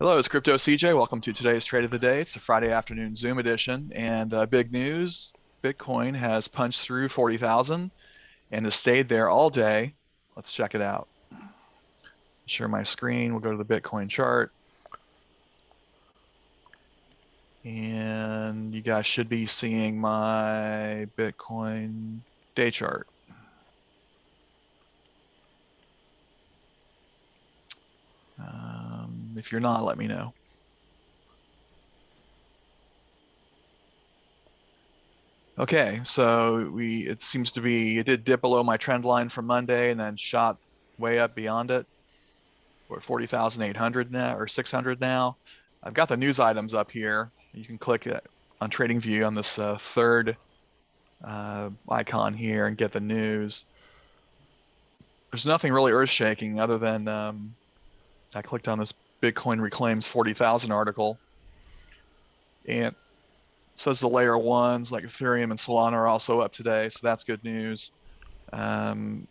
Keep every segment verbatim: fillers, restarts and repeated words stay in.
Hello, it's Crypto C J. Welcome to today's Trade of the Day. It's a Friday afternoon Zoom edition, and uh, big news, Bitcoin has punched through forty thousand and has stayed there all day. Let's check it out. Share my screen, we'll go to the Bitcoin chart. And you guys should be seeing my Bitcoin day chart. Uh, If you're not, let me know. Okay, so we it seems to be, it did dip below my trend line from Monday and then shot way up beyond it. We're at forty thousand eight hundred now, or six hundred now. I've got the news items up here. You can click it on TradingView on this uh, third uh, icon here and get the news. There's nothing really earth-shaking other than um, I clicked on this Bitcoin reclaims forty thousand article, and it says the layer ones like Ethereum and Solana are also up today, so that's good news. Um,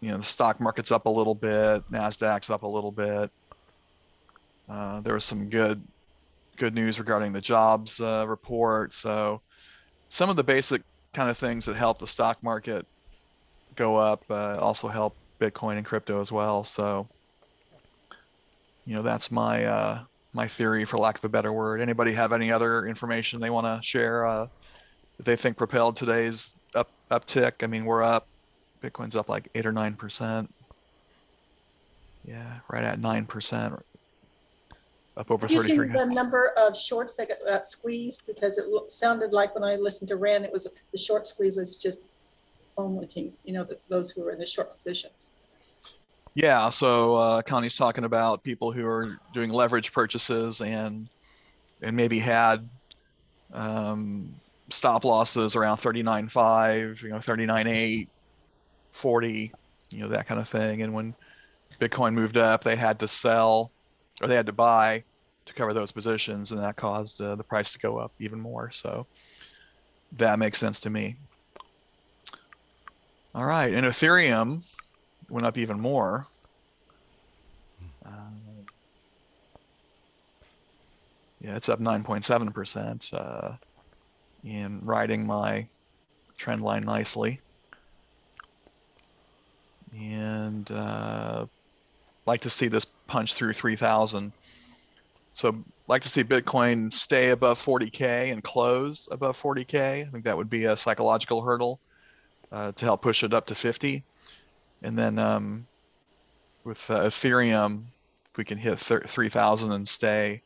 you know, the stock market's up a little bit, NASDAQ's up a little bit. Uh, there was some good, good news regarding the jobs uh, report. So some of the basic kind of things that help the stock market go up uh, also help Bitcoin and crypto as well. So. You know, that's my uh, my theory, for lack of a better word. Anybody have any other information they want to share uh, that they think propelled today's up uptick? I mean, we're up. Bitcoin's up like eight or nine percent. Yeah, right at nine percent. Up over thirty-three. Do you see the number of shorts that got squeezed? Because it sounded like when I listened to Rand, it was the short squeeze was just vomiting. You know, the, those who were in the short positions. Yeah, so uh, Connie's talking about people who are doing leverage purchases and and maybe had um, stop losses around thirty-nine point five, you know, thirty-nine point eight, forty, you know, that kind of thing. And when Bitcoin moved up, they had to sell or they had to buy to cover those positions, and that caused uh, the price to go up even more. So that makes sense to me. All right, and Ethereum went up even more. Um, yeah, it's up nine point seven percent uh, in riding my trend line nicely. And uh, like to see this punch through three thousand. So like to see Bitcoin stay above forty K and close above forty K. I think that would be a psychological hurdle uh, to help push it up to fifty. And then um, with uh, Ethereum, if we can hit three thousand and stay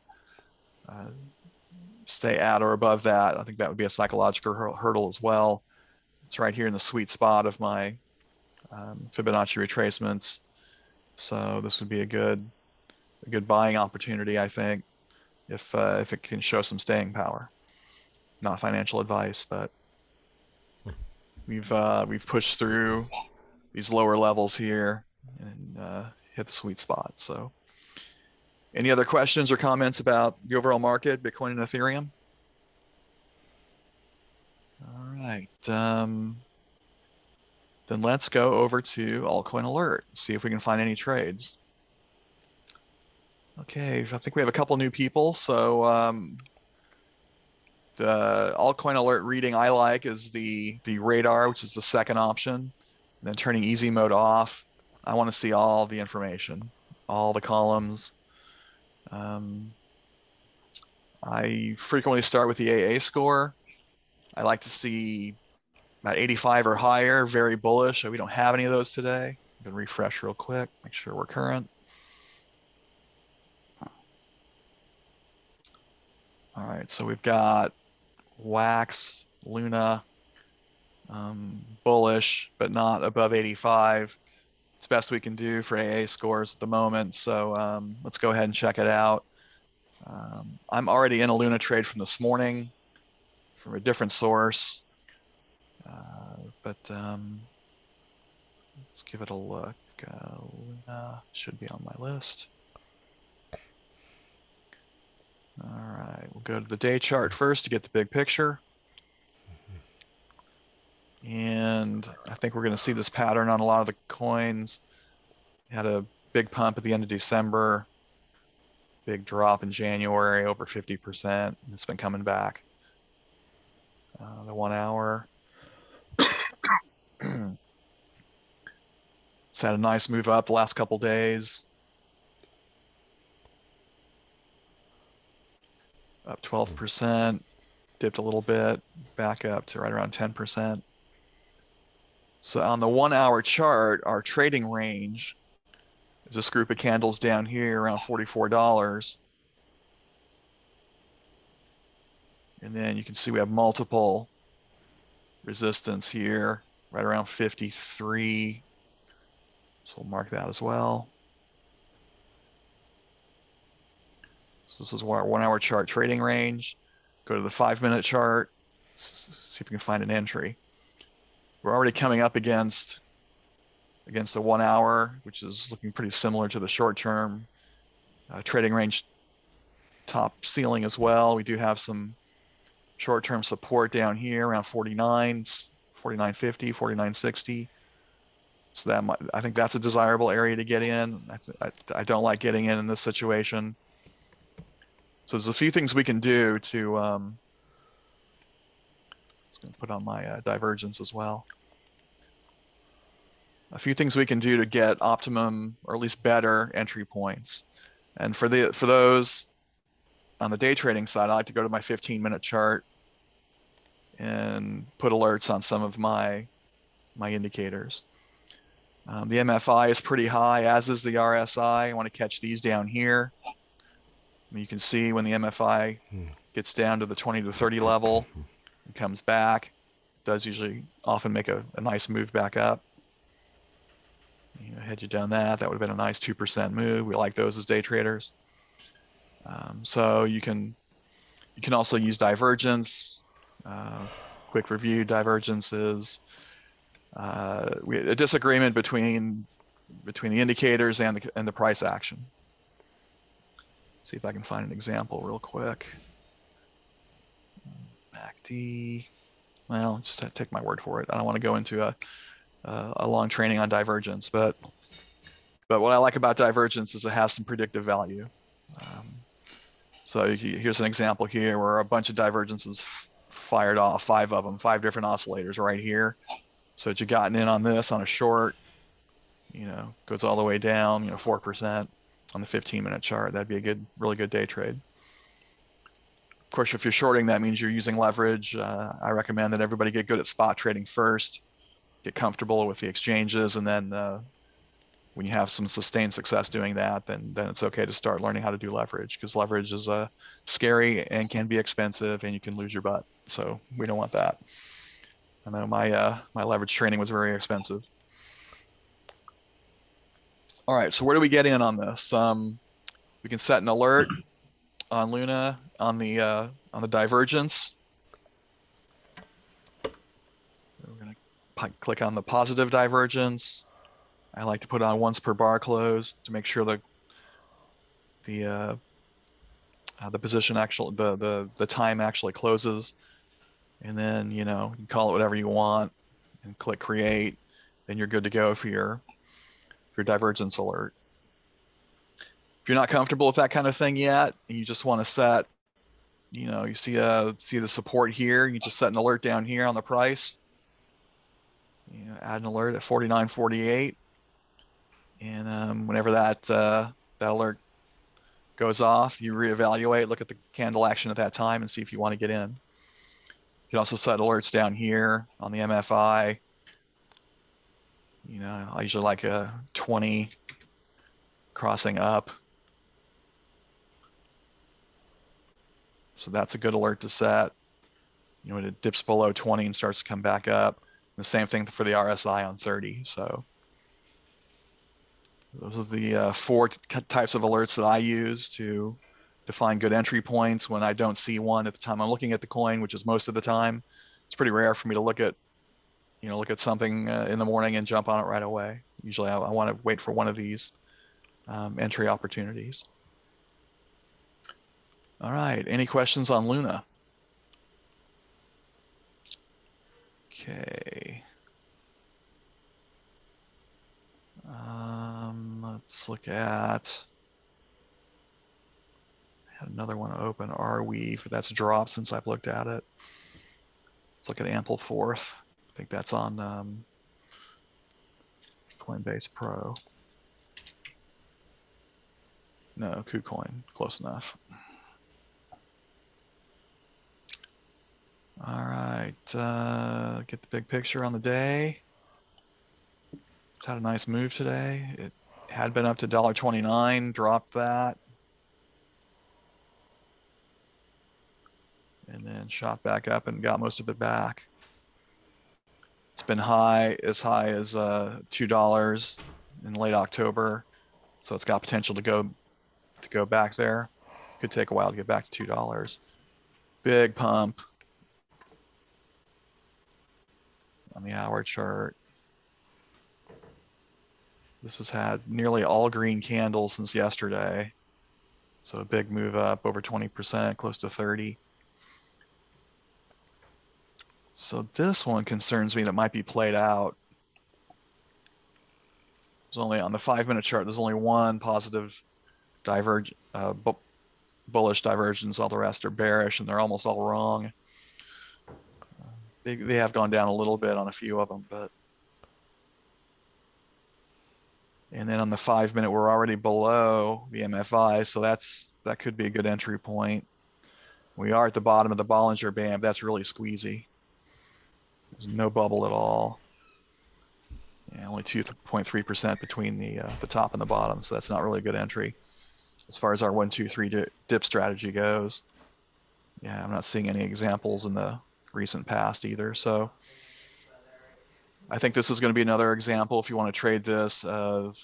uh, stay at or above that, I think that would be a psychological hur hurdle as well. It's right here in the sweet spot of my um, Fibonacci retracements. So this would be a good a good buying opportunity, I think, if uh, if it can show some staying power. Not financial advice, but we've uh, we've pushed through these lower levels here and uh, hit the sweet spot. So any other questions or comments about the overall market, Bitcoin and Ethereum? All right, um, then let's go over to Altcoin Alert, see if we can find any trades. Okay, I think we have a couple new people. So um, the Altcoin Alert reading I like is the, the radar, which is the second option. And then turning easy mode off. I want to see all the information, all the columns. Um, I frequently start with the A A score. I like to see about eighty-five or higher, very bullish. We don't have any of those today. I'm going to refresh real quick, make sure we're current. All right, so we've got Wax, Luna, Um, bullish, but not above eighty-five. It's the best we can do for A A scores at the moment. So um, let's go ahead and check it out. Um, I'm already in a Luna trade from this morning from a different source, uh, but um, let's give it a look. Uh, Luna should be on my list. All right, we'll go to the day chart first to get the big picture. And I think we're going to see this pattern on a lot of the coins. Had a big pump at the end of December. big drop in January, over fifty percent. It's been coming back. Uh, the one hour it's had a nice move up the last couple days, up twelve percent, dipped a little bit, back up to right around ten percent. So on the one hour chart, our trading range is this group of candles down here around forty-four dollars. And then you can see we have multiple resistance here, right around fifty-three. So we'll mark that as well. So this is our one hour chart trading range. Go to the five minute chart, see if we can find an entry. We're already coming up against against the one hour, which is looking pretty similar to the short term uh, trading range top ceiling as well. We do have some short term support down here around forty-nine, forty-nine fifty, forty-nine sixty. So that might, I think that's a desirable area to get in. I, I, I don't like getting in in this situation. So there's a few things we can do to um, going to put on my uh, divergence as well. A few things we can do to get optimum or at least better entry points. And for the for those on the day trading side, I like to go to my fifteen minute chart and put alerts on some of my my indicators. Um, the M F I is pretty high, as is the R S I. I want to catch these down here. And you can see when the M F I gets down to the twenty to thirty level, comes back, does usually often make a, a nice move back up. You know, had you done that, that would have been a nice two percent move. We like those as day traders. Um, so you can you can also use divergence. Uh, quick review, divergence is uh, we, a disagreement between between the indicators and the, and the price action. Let's see if I can find an example real quick. M A C D, well, just take my word for it. I don't want to go into a, a, a long training on divergence, but but what I like about divergence is it has some predictive value. Um, so here's an example here where a bunch of divergences fired off, five of them, five different oscillators right here. So that you've gotten in on this on a short, you know, goes all the way down, you know, four percent on the fifteen minute chart. That'd be a good, really good day trade. Of course, if you're shorting, that means you're using leverage. Uh, I recommend that everybody get good at spot trading first, get comfortable with the exchanges, and then uh, when you have some sustained success doing that, then then it's okay to start learning how to do leverage, because leverage is uh, scary and can be expensive, and you can lose your butt. So we don't want that. I know my uh, my leverage training was very expensive. All right, so where do we get in on this? Um, we can set an alert on Luna, on the uh, on the divergence. We're gonna click on the positive divergence. I like to put on once per bar close to make sure the the uh, uh, the position actually the the the time actually closes. And then you know you call it whatever you want and click create. Then you're good to go for your your divergence alert. If you're not comfortable with that kind of thing yet, and you just want to set, you know, you see a see the support here, you just set an alert down here on the price. You know, add an alert at forty-nine forty-eight, and um, whenever that uh, that alert goes off, you reevaluate, look at the candle action at that time, and see if you want to get in. You can also set alerts down here on the M F I. You know, I usually like a twenty crossing up. So that's a good alert to set. You know, when it dips below twenty and starts to come back up. And the same thing for the R S I on thirty. So those are the uh, four types of alerts that I use to define good entry points when I don't see one at the time I'm looking at the coin, which is most of the time. It's pretty rare for me to look at, you know, look at something uh, in the morning and jump on it right away. Usually I, I want to wait for one of these um, entry opportunities. All right, any questions on Luna? Okay. Um, let's look at Had another one open. Are we? That's dropped since I've looked at it. Let's look at Ampleforth. I think that's on um, Coinbase Pro. No, KuCoin. Close enough. All right. Uh, get the big picture on the day. It's had a nice move today. It had been up to one dollar twenty-nine, dropped that. And then shot back up and got most of it back. It's been high, as high as uh, two dollars in late October, so it's got potential to go to go back there. Could take a while to get back to two dollars. Big pump on the hour chart. This has had nearly all green candles since yesterday, so a big move up, over twenty percent, close to thirty. So this one concerns me, that might be played out. There's only on the five minute chart, there's only one positive diverge, uh, bu bullish divergence. All the rest are bearish and they're almost all wrong. Uh, they, they have gone down a little bit on a few of them, but. And then on the five minute, we're already below the M F I. So that's, that could be a good entry point. We are at the bottom of the Bollinger Band. That's really squeezy. There's no bubble at all. Yeah, only two point three percent between the uh, the top and the bottom, so that's not really a good entry. As far as our one, two, three dip strategy goes, yeah, I'm not seeing any examples in the recent past either. So I think this is going to be another example, if you want to trade this, of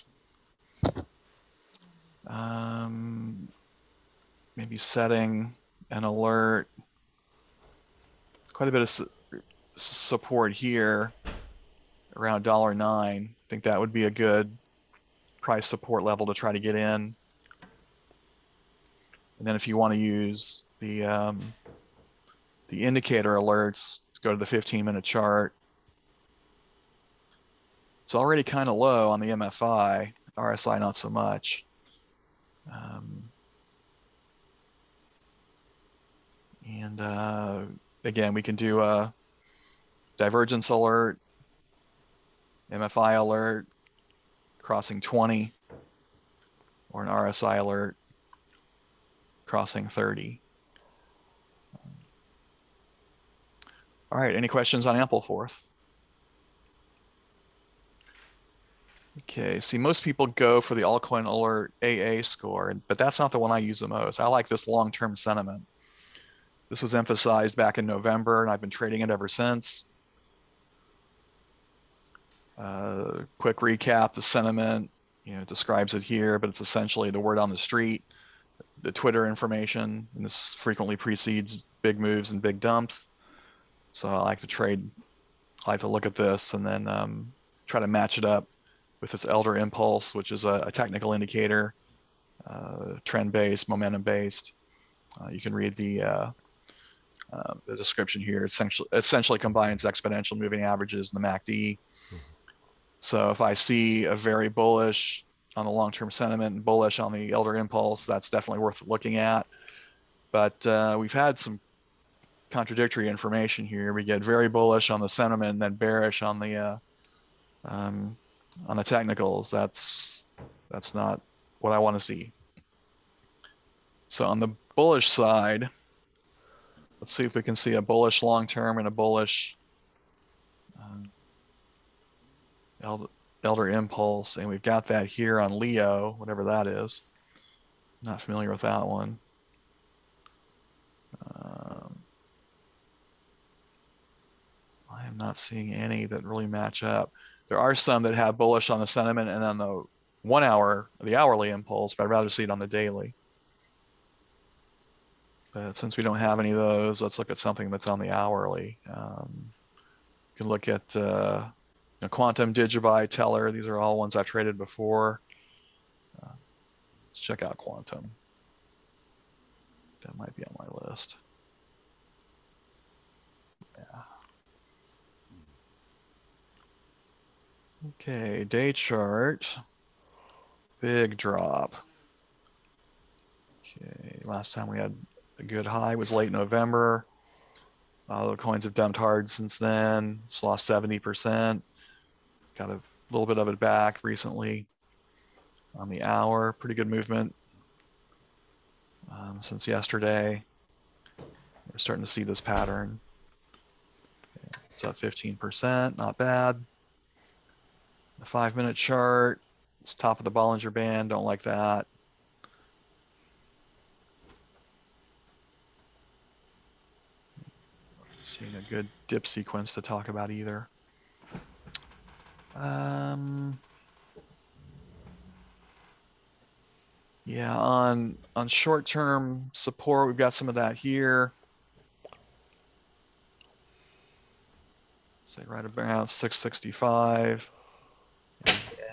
um, maybe setting an alert. Quite a bit of support here around one dollar nine. I think that would be a good price support level to try to get in. And then if you want to use the um, the indicator alerts, go to the fifteen minute chart. It's already kind of low on the M F I, R S I not so much. Um, and uh, again, we can do a divergence alert, M F I alert, crossing twenty, or an R S I alert, crossing thirty. All right, any questions on Ampleforth? Okay, see, most people go for the Altcoin Alert A A score, but that's not the one I use the most. I like this long-term sentiment. This was emphasized back in November, and I've been trading it ever since. Uh, quick recap, the sentiment, you know, describes it here, but it's essentially the word on the street, the Twitter information, and this frequently precedes big moves and big dumps. So I like to trade, I like to look at this and then um, try to match it up with this elder impulse, which is a, a technical indicator, uh, trend-based, momentum-based. Uh, you can read the uh, uh, the description here. Essentially, essentially combines exponential moving averages and the M A C D. So if I see a very bullish on the long-term sentiment and bullish on the elder impulse, that's definitely worth looking at. But uh, we've had some contradictory information here. We get very bullish on the sentiment and then bearish on the uh, um, on the technicals. That's that's not what I want to see. So on the bullish side, let's see if we can see a bullish long-term and a bullish Um, Elder, elder impulse, and we've got that here on Leo, whatever that is. Not familiar with that one. Um, I am not seeing any that really match up. There are some that have bullish on the sentiment and on the one hour, the hourly impulse, but I'd rather see it on the daily. But since we don't have any of those, let's look at something that's on the hourly. Um, you can look at uh, Quantum, Digibyte, Teller, these are all ones I've traded before. Uh, let's check out Quantum. That might be on my list. Yeah. Okay, day chart. Big drop. Okay, Last time we had a good high was late November. Uh, the coins have dumped hard since then. It's lost seventy percent. Got a little bit of it back recently on the hour. Pretty good movement um, since yesterday. We're starting to see this pattern. It's up fifteen percent, not bad. The five minute chart, it's top of the Bollinger Band, don't like that. Seeing a good dip sequence to talk about either. Um, yeah, on on short-term support, we've got some of that here. Say right about six sixty-five,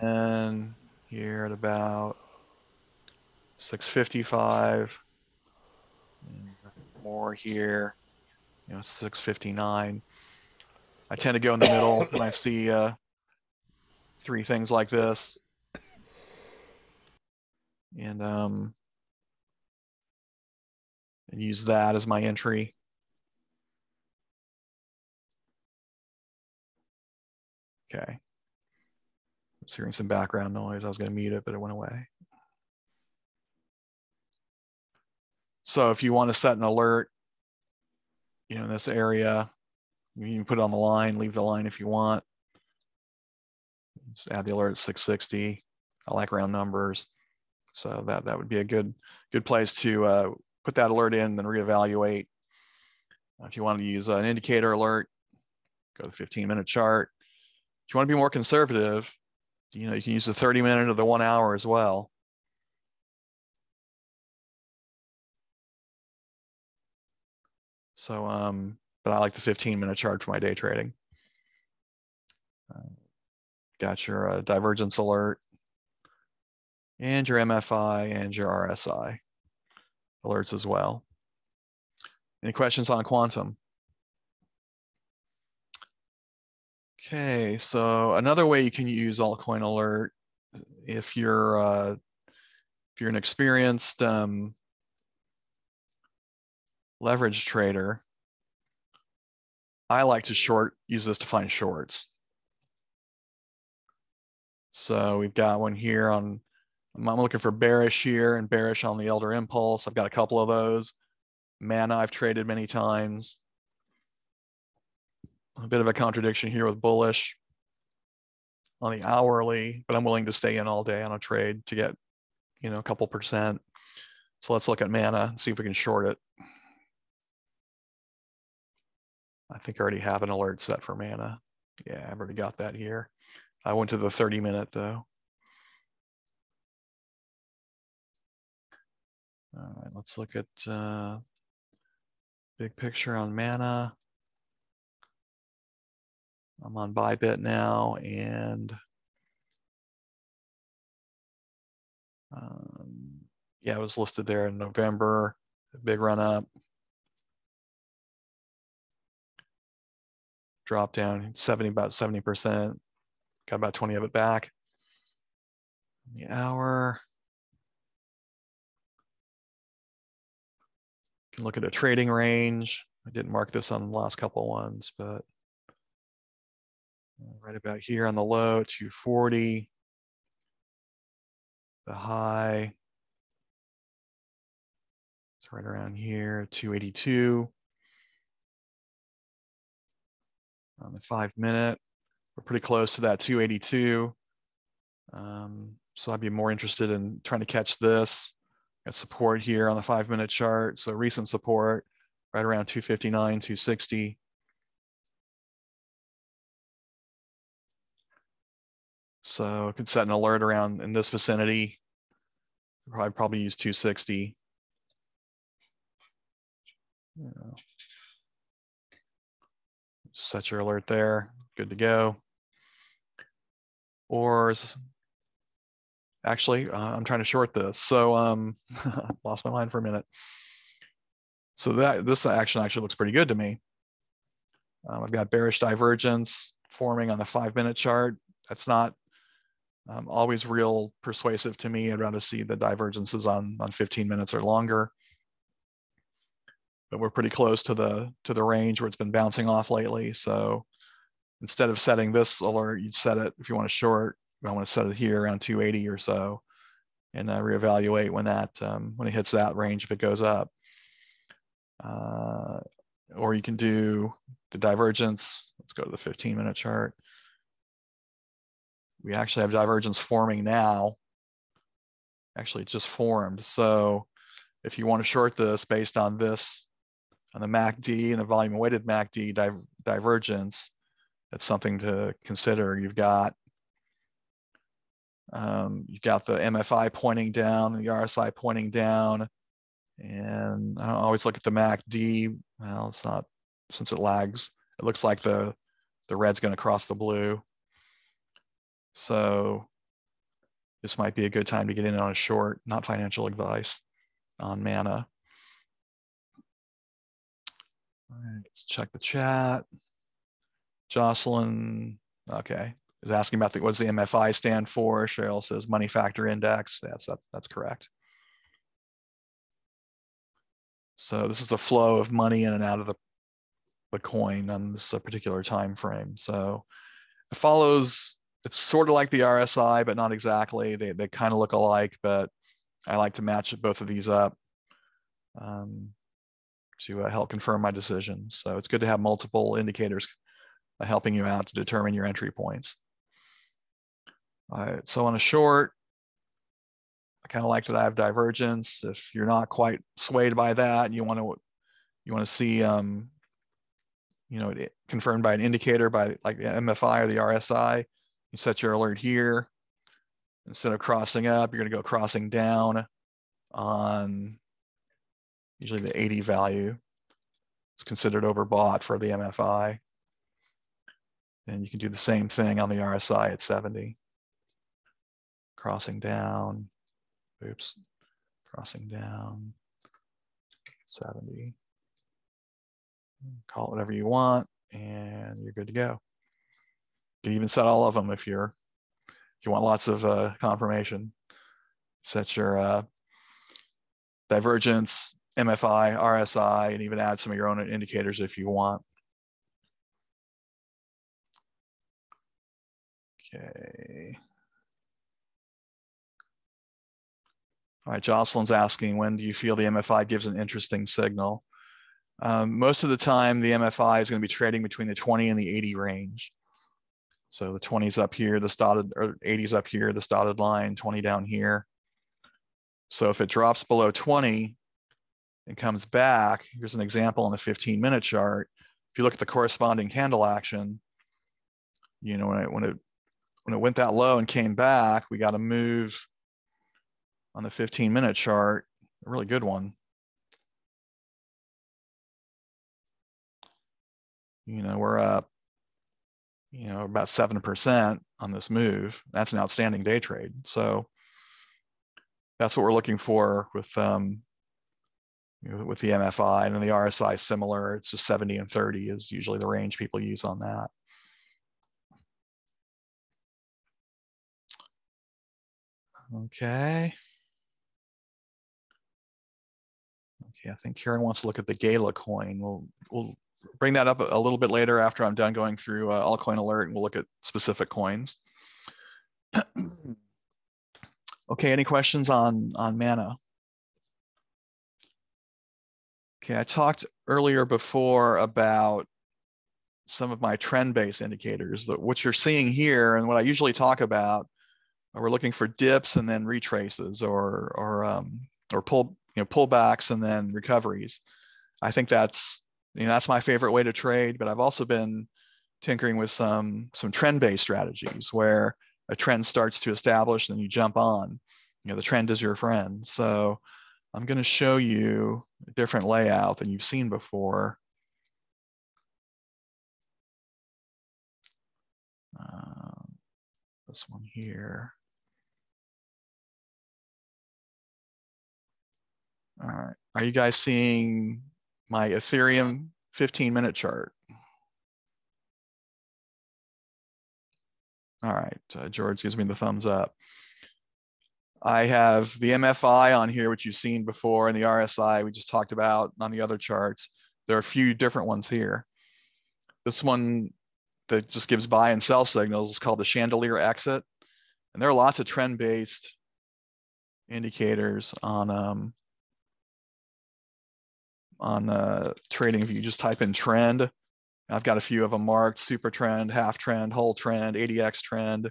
and here at about six fifty-five, and more here. You know, six fifty-nine. I tend to go in the middle when I see uh, three things like this. And, um, and use that as my entry. Okay. I was hearing some background noise. I was going to mute it, but it went away. So if you want to set an alert, you know, in this area, you can put it on the line, leave the line if you want. Just add the alert at six sixty. I like round numbers. So that, that would be a good, good place to uh, put that alert in, then reevaluate. If you want to use an indicator alert, go to the fifteen minute chart. If you want to be more conservative, you know, you can use the thirty minute or the one hour as well. So, um, but I like the fifteen minute chart for my day trading. Uh, got your uh, divergence alert and your M F I and your R S I alerts as well. Any questions on quantum? Okay, so another way you can use Altcoin Alert if you're uh, if you're an experienced um, leverage trader, I like to short, use this to find shorts. So we've got one here on, I'm looking for bearish here and bearish on the elder impulse. I've got a couple of those. Mana I've traded many times. A bit of a contradiction here with bullish on the hourly, but I'm willing to stay in all day on a trade to get, you know, a couple percent. So let's look at Mana and see if we can short it. I think I already have an alert set for Mana. Yeah, I've already got that here. I went to the thirty minute though. All right, let's look at uh, big picture on Mana. I'm on Bybit now, and um, yeah, it was listed there in November, a big run up. Drop down seventy, about seventy percent, got about twenty of it back. The hour. You can look at a trading range. I didn't mark this on the last couple ones, but right about here on the low, two forty. The high, it's right around here, two eighty-two. On the five minute, we're pretty close to that two eighty-two. Um, so I'd be more interested in trying to catch this. Got support here on the five minute chart. So recent support right around two fifty-nine, two sixty. So I could set an alert around in this vicinity. I'd probably use two sixty. Yeah. Just set your alert there. Good to go. Or is, actually, uh, I'm trying to short this. So um, lost my mind for a minute. So that this action actually looks pretty good to me. Um, I've got bearish divergence forming on the five minute chart. That's not Um, always real persuasive to me. I'd rather see the divergences on, on fifteen minutes or longer. but we're pretty close to the to the range where it's been bouncing off lately. So instead of setting this alert, you'd set it, if you want to short, I want to set it here around two eighty or so, and uh, reevaluate when that um, when it hits that range if it goes up. Uh, or you can do the divergence. Let's go to the fifteen minute chart. We actually have divergence forming now. Actually, it's just formed. So if you want to short this based on this, on the M A C D and the volume weighted M A C D div divergence, that's something to consider. You've got um, you've got the M F I pointing down, the R S I pointing down, and I always look at the M A C D. Well, it's not, since it lags, it looks like the the red's going to cross the blue. So this might be a good time to get in on a short, not financial advice, on Mana. All right, let's check the chat. Jocelyn, okay, is asking about the, what does the M F I stand for? Cheryl says money factor index. That's, that's, that's correct. So this is the flow of money in and out of the, the coin on this particular time frame. So it follows, it's sort of like the R S I, but not exactly. They, they kind of look alike, but I like to match both of these up um, to uh, help confirm my decision. So it's good to have multiple indicators uh, helping you out to determine your entry points. All right, so on a short, I kind of like that I have divergence. If you're not quite swayed by that, and you want to you want to see um, you know, it confirmed by an indicator, by like the M F I or the R S I, you set your alert here. Instead of crossing up, you're going to go crossing down on usually the eighty value. It's considered overbought for the M F I. And you can do the same thing on the R S I at seventy. Crossing down, oops, crossing down, seventy. Call it whatever you want, and you're good to go. You can even set all of them if you're if you want lots of uh, confirmation. Set your uh, divergence, M F I, R S I, and even add some of your own indicators if you want. Okay. All right, Jocelyn's asking, when do you feel the M F I gives an interesting signal? Um, most of the time, the M F I is going to be trading between the twenty and the eighty range. So the twenties up here, this dotted, or eighties up here, this dotted line, twenty down here. So if it drops below twenty and comes back, here's an example on the fifteen minute chart. If you look at the corresponding candle action, you know, when it, when it, when it went that low and came back, we got a move on the fifteen minute chart, a really good one. You know, we're up, you know, about seven percent on this move. That's an outstanding day trade. So that's what we're looking for with um, you know, with the M F I, and then the R S I similar. It's just seventy and thirty is usually the range people use on that. Okay. Okay, I think Karen wants to look at the Gala coin. We'll we'll. Bring that up a little bit later after I'm done going through uh, Altcoin Alert, and we'll look at specific coins. Okay, any questions on, on Mana? Okay, I talked earlier before about some of my trend-based indicators. That what you're seeing here and what I usually talk about, we're looking for dips and then retraces, or or um, or pull you know pullbacks and then recoveries. I think that's You know, that's my favorite way to trade, but I've also been tinkering with some some trend-based strategies where a trend starts to establish and then you jump on. You know, the trend is your friend. So I'm going to show you a different layout than you've seen before. Um, this one here. All right. Are you guys seeing my Ethereum fifteen minute chart? All right, uh, George gives me the thumbs up. I have the M F I on here, which you've seen before, and the R S I we just talked about on the other charts. There are a few different ones here. This one that just gives buy and sell signals is called the Chandelier Exit. And there are lots of trend-based indicators on, um, on uh, trading. If you just type in trend, I've got a few of them marked: super trend, half trend, whole trend, A D X trend.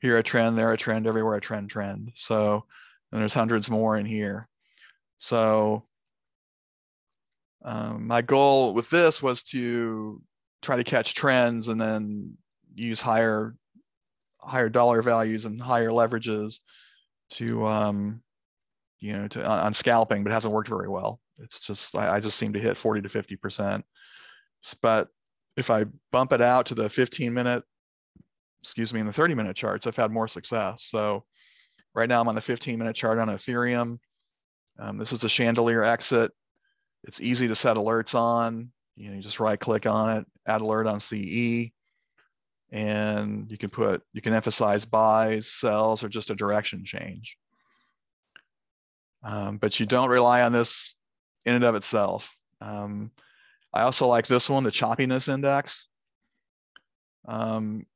Here a trend, there a trend, everywhere a trend, trend. So, and there's hundreds more in here. So um, my goal with this was to try to catch trends and then use higher higher dollar values and higher leverages to, um, you know, to, on scalping, but it hasn't worked very well. It's just, I, I just seem to hit forty to fifty percent. But if I bump it out to the fifteen minute, excuse me, in the thirty minute charts, I've had more success. So right now I'm on the fifteen minute chart on Ethereum. Um, this is the Chandelier Exit. It's easy to set alerts on. You know, you just right click on it, add alert on C E, and you can put, you can emphasize buys, sells, or just a direction change. Um, but you don't rely on this in and of itself. Um, I also like this one, the choppiness index. Um,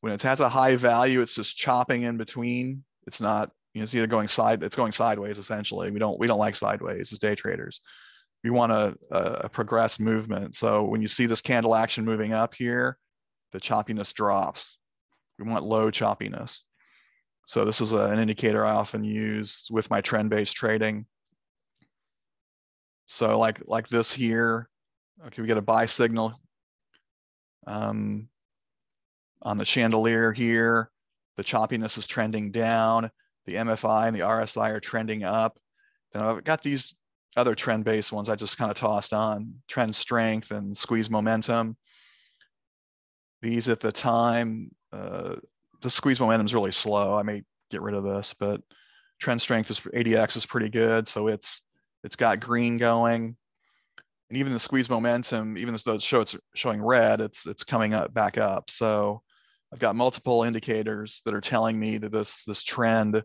When it has a high value, it's just chopping in between. It's not, you know, it's either going side, it's going sideways essentially. We don't, we don't like sideways as day traders. We want a, a progressed movement. So when you see this candle action moving up here, the choppiness drops. We want low choppiness. So this is a, an indicator I often use with my trend-based trading. So like, like this here, okay, we get a buy signal. Um, On the chandelier here, the choppiness is trending down. The M F I and the R S I are trending up. Then I've got these other trend-based ones I just kind of tossed on, trend strength and squeeze momentum. These at the time, uh, the squeeze momentum is really slow. I may get rid of this, but trend strength is, A D X is pretty good. So it's it's got green going. And even the squeeze momentum, even though it's, show, it's showing red, it's it's coming up back up. So I've got multiple indicators that are telling me that this this trend,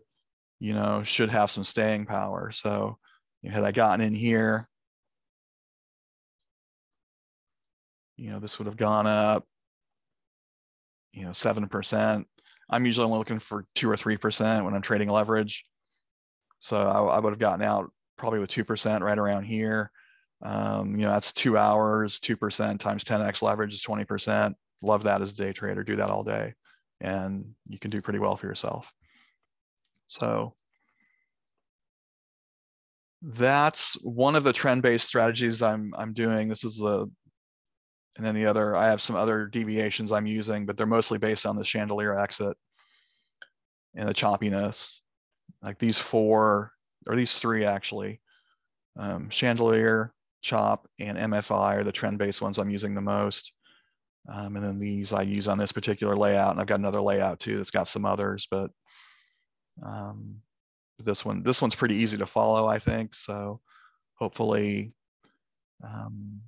you know, should have some staying power. So you know, had I gotten in here, you know, this would have gone up, you know, seven percent. I'm usually only looking for two or three percent when I'm trading leverage. So I, I would have gotten out probably with two percent right around here. Um, you know, that's two hours, two percent times ten X leverage is twenty percent. Love that as a day trader, do that all day. And you can do pretty well for yourself. So that's one of the trend-based strategies I'm, I'm doing. This is the, and then the other, I have some other deviations I'm using, but they're mostly based on the Chandelier Exit and the choppiness. Like these four, or these three actually, um, Chandelier, Chop, and M F I are the trend-based ones I'm using the most. Um, and then these I use on this particular layout, and I've got another layout too that's got some others, but um, this one, this one's pretty easy to follow, I think. So hopefully, um,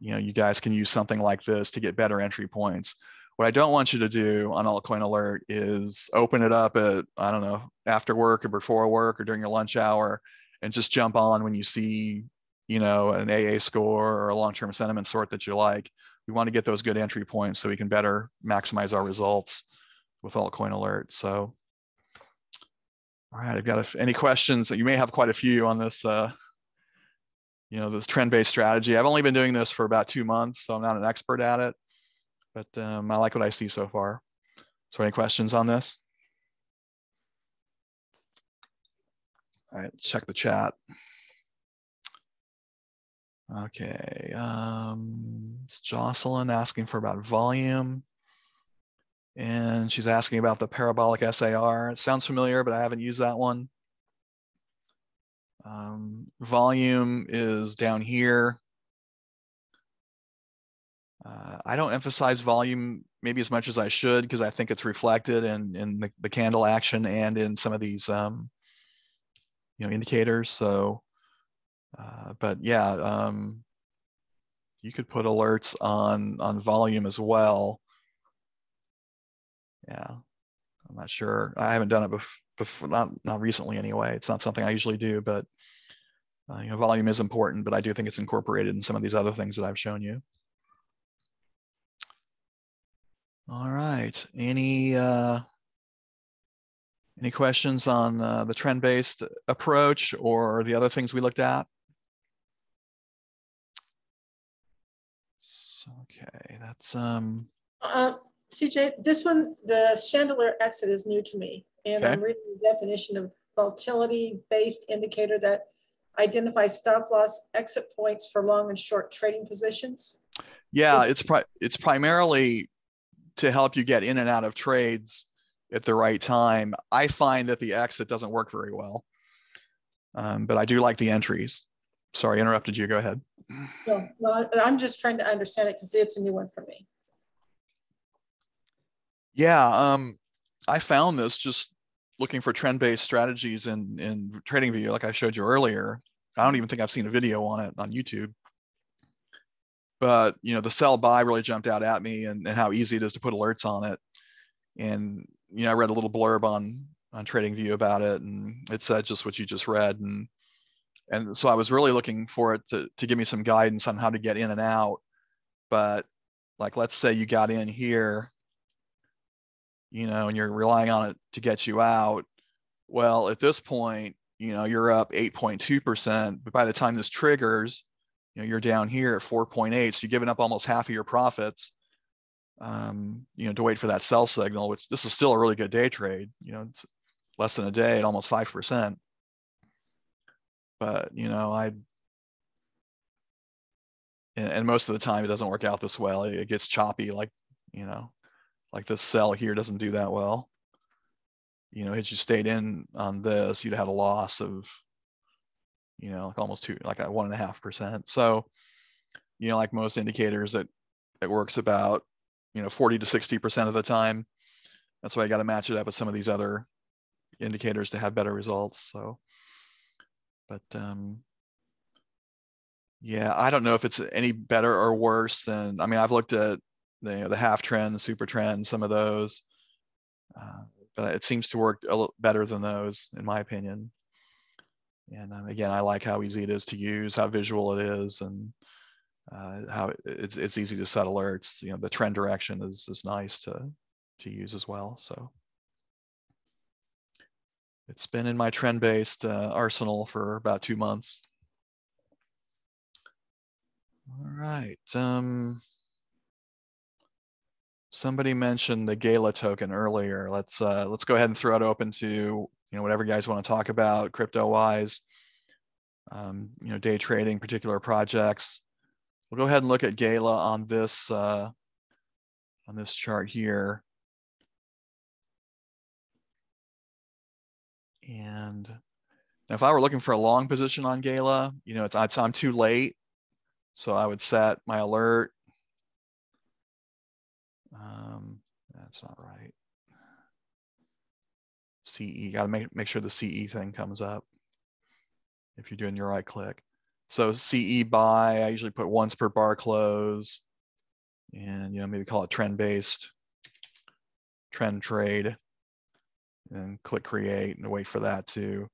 you know, you guys can use something like this to get better entry points. What I don't want you to do on Altcoin Alert is open it up at, I don't know, after work or before work or during your lunch hour, and just jump on when you see, you know, an A A score or a long-term sentiment sort that you like. We want to get those good entry points so we can better maximize our results with Altcoin Alert. So, all right, I've got a, any questions? You may have quite a few on this, uh, you know, this trend-based strategy. I've only been doing this for about two months, so I'm not an expert at it, but um, I like what I see so far. So any questions on this? All right, let's check the chat. Okay, um, Jocelyn asking for about volume. And she's asking about the parabolic S A R. It sounds familiar, but I haven't used that one. Um, volume is down here. Uh, I don't emphasize volume maybe as much as I should because I think it's reflected in, in the, the candle action and in some of these um, you know, indicators. So, Uh, but yeah, um, you could put alerts on, on volume as well. Yeah, I'm not sure. I haven't done it bef before, not not recently anyway. It's not something I usually do, but uh, you know, volume is important, but I do think it's incorporated in some of these other things that I've shown you. All right, any uh, any questions on uh, the trend-based approach or the other things we looked at? So, okay, that's um. Uh, C J, this one, the Chandelier Exit is new to me, and okay. I'm reading the definition of volatility-based indicator that identifies stop-loss exit points for long and short trading positions. Yeah, is it's pri it's primarily to help you get in and out of trades at the right time. I find that the exit doesn't work very well, um, but I do like the entries. Sorry, I interrupted you. Go ahead. No, no, I'm just trying to understand it because it's a new one for me. Yeah, um, I found this just looking for trend-based strategies in in TradingView, like I showed you earlier. I don't even think I've seen a video on it on YouTube. But you know, the sell buy really jumped out at me, and, and how easy it is to put alerts on it. And you know, I read a little blurb on on TradingView about it, and it said just what you just read. And and so I was really looking for it to to give me some guidance on how to get in and out. But like, let's say you got in here, you know, and you're relying on it to get you out. Well, at this point, you know, you're up eight point two percent, but by the time this triggers, you know, you're down here at four point eight, so you're giving up almost half of your profits, um, you know, to wait for that sell signal, which this is still a really good day trade. You know, it's less than a day at almost five percent. But, you know, I, and, and most of the time it doesn't work out this well. It, it gets choppy, like, you know, like this sell here doesn't do that well. You know, had you stayed in on this, you'd had a loss of, you know, like almost two, like a one and a half percent. So, you know, like most indicators, it, it works about, you know, forty to sixty percent of the time. That's why you got to match it up with some of these other indicators to have better results. So, but um, yeah, I don't know if it's any better or worse than, I mean, I've looked at the, the half trend, the super trend, some of those, uh, but it seems to work a little better than those, in my opinion. And um, again, I like how easy it is to use, how visual it is, and uh, how it's it's easy to set alerts. You know, the trend direction is is nice to to use as well. So it's been in my trend-based uh, arsenal for about two months. All right. Um, somebody mentioned the Gala token earlier. Let's uh, let's go ahead and throw it open to, you know, whatever you guys want to talk about crypto-wise, um, you know, day trading, particular projects. We'll go ahead and look at Gala on this uh, on this chart here. And now if I were looking for a long position on Gala, you know, it's, it's I'm too late, so I would set my alert. Um, that's not right. C E, gotta make, make sure the C E thing comes up if you're doing your right click. So C E buy, I usually put once per bar close, and you know, maybe call it trend-based, trend trade, and click create and wait for that to,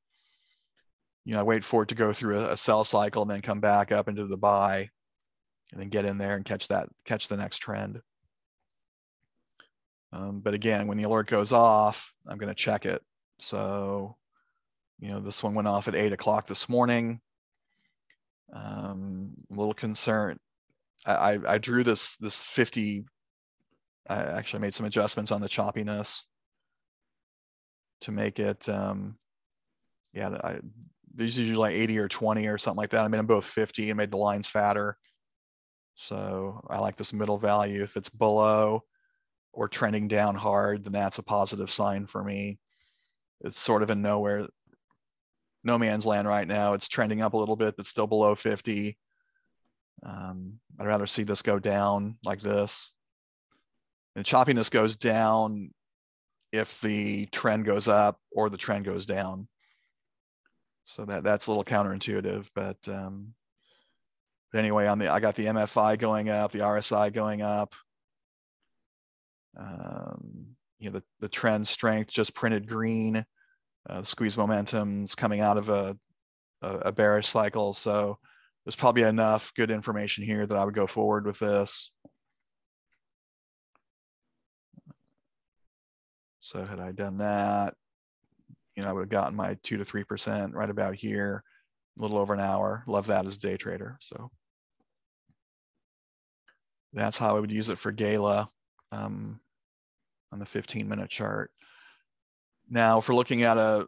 you know, I wait for it to go through a, a sell cycle and then come back up into the buy and then get in there and catch that, catch the next trend. Um, but again, when the alert goes off, I'm going to check it. So, you know, this one went off at eight o'clock this morning. Um, a little concerned. I, I, I drew this this fifty. I actually made some adjustments on the choppiness to make it. Um, yeah, I, these are usually like eighty or twenty or something like that. I made them both fifty and made the lines fatter. So I like this middle value. If it's below or trending down hard, then that's a positive sign for me. It's sort of in nowhere, no man's land right now. It's trending up a little bit, but still below fifty. Um, I'd rather see this go down like this. And choppiness goes down if the trend goes up or the trend goes down. So that, that's a little counterintuitive, but, um, but anyway, on the, I got the M F I going up, the R S I going up. Um, you know, the, the trend strength just printed green. uh, the squeeze momentum's coming out of a, a, a bearish cycle. So there's probably enough good information here that I would go forward with this. So had I done that, you know, I would have gotten my two to three percent right about here, a little over an hour. Love that as a day trader. So that's how I would use it for Gala um, on the fifteen minute chart. Now, if we're looking at a,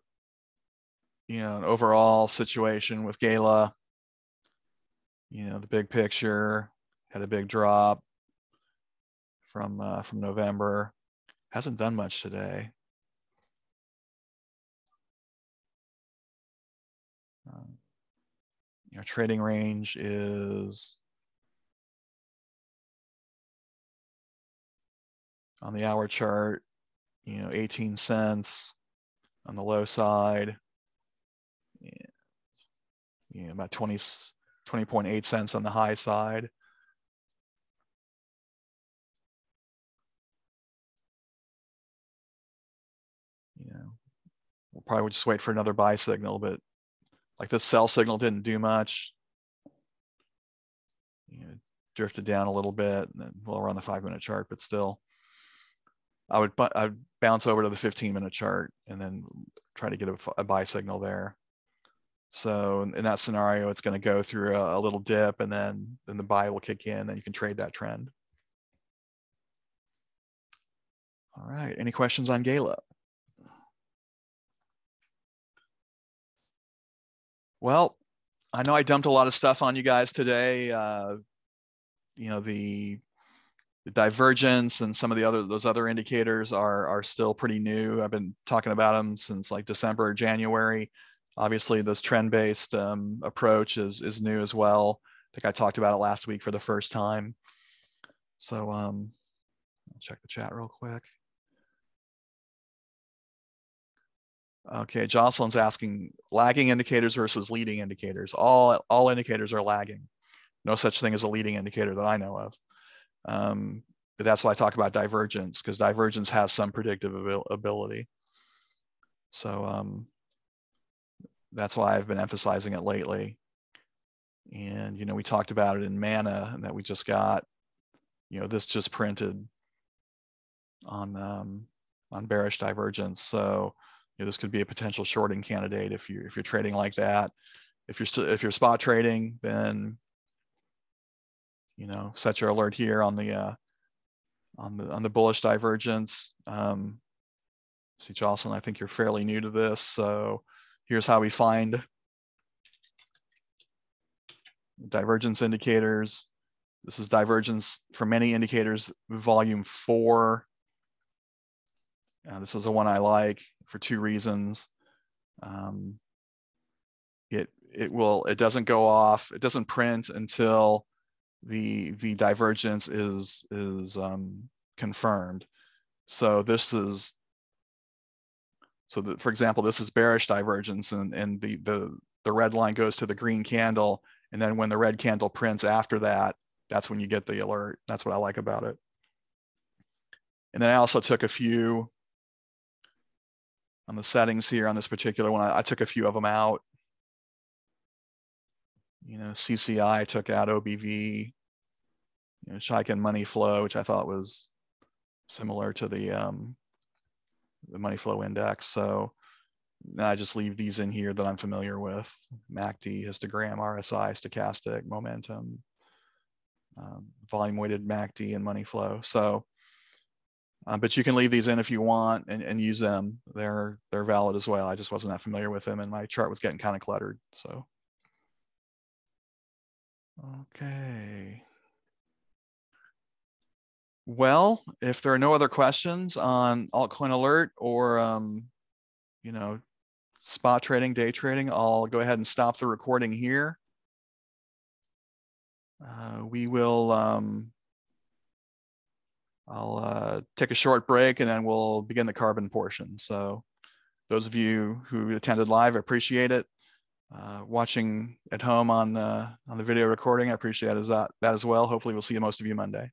you know, an overall situation with Gala, you know, the big picture had a big drop from uh, from November. Hasn't done much today. Um, you know, trading range is on the hour chart, you know, eighteen cents on the low side, yeah, you know, about twenty, twenty point eight cents on the high side. You know, we'll probably just wait for another buy signal, but like this sell signal didn't do much. You know, drifted down a little bit, and then we'll run the five minute chart, but still. I would I'd bounce over to the fifteen minute chart and then try to get a, a buy signal there. So in, in that scenario, it's going to go through a, a little dip, and then, then the buy will kick in, and you can trade that trend. All right, any questions on Gala? Well, I know I dumped a lot of stuff on you guys today. Uh, you know, the The divergence and some of the other those other indicators are are still pretty new. I've been talking about them since like December or January. Obviously, this trend-based um, approach is is new as well. I think I talked about it last week for the first time. So um, I'll check the chat real quick. Okay, Jocelyn's asking lagging indicators versus leading indicators. All all indicators are lagging. No such thing as a leading indicator that I know of. Um, but that's why I talk about divergence, because divergence has some predictive abil ability. So um, that's why I've been emphasizing it lately. And, you know, we talked about it in Mana, and that we just got, you know, this just printed on, um, on bearish divergence. So, you know, this could be a potential shorting candidate if you if you're trading like that. If you're if you're spot trading, then, you know, set your alert here on the uh, on the on the bullish divergence. Um, see, Jocelyn, I think you're fairly new to this, so here's how we find divergence indicators. This is divergence from many indicators, volume four. Uh, this is the one I like for two reasons. Um, it it will it doesn't go off. It doesn't print until the the divergence is is um, confirmed. So this is so that, for example, this is bearish divergence, and and the the the red line goes to the green candle, and then when the red candle prints after that, that's when you get the alert. That's what I like about it. And then I also took a few on the settings here on this particular one. I, I took a few of them out. You know, C C I took out O B V, you know, Shiken money flow, which I thought was similar to the um, the money flow index. So now I just leave these in here that I'm familiar with: M A C D, histogram, R S I, stochastic, momentum, um, volume weighted M A C D, and money flow. So, um, but you can leave these in if you want and, and use them. They're they're valid as well. I just wasn't that familiar with them, and my chart was getting kind of cluttered, so. Okay. Well, if there are no other questions on Altcoin Alert or, um, you know, spot trading, day trading, I'll go ahead and stop the recording here. Uh, we will, um, I'll uh, take a short break, and then we'll begin the carbon portion. So those of you who attended live, I appreciate it. Uh, watching at home on uh, on the video recording, I appreciate that as that as well. Hopefully, we'll see most of you Monday.